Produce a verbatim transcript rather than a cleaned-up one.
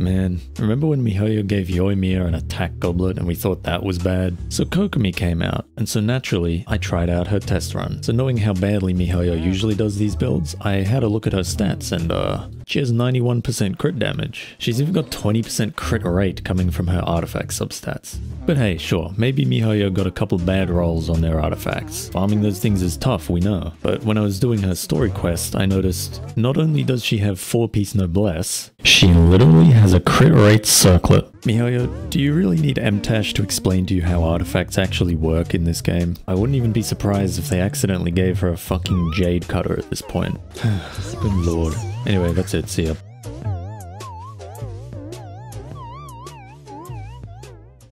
Man, remember when Mihoyo gave Yoimiya an attack goblet and we thought that was bad? So Kokomi came out, and so naturally, I tried out her test run. So knowing how badly Mihoyo usually does these builds, I had a look at her stats and uh... she has ninety-one percent crit damage. She's even got twenty percent crit rate coming from her artifact substats. But hey, sure, maybe Mihoyo got a couple bad rolls on their artifacts. Farming those things is tough, we know. But when I was doing her story quest, I noticed not only does she have four piece noblesse, she literally has a crit rate circlet. Mihoyo, do you really need MTash to explain to you how artifacts actually work in this game? I wouldn't even be surprised if they accidentally gave her a fucking jade cutter at this point. Good lord. Anyway, that's it. See ya.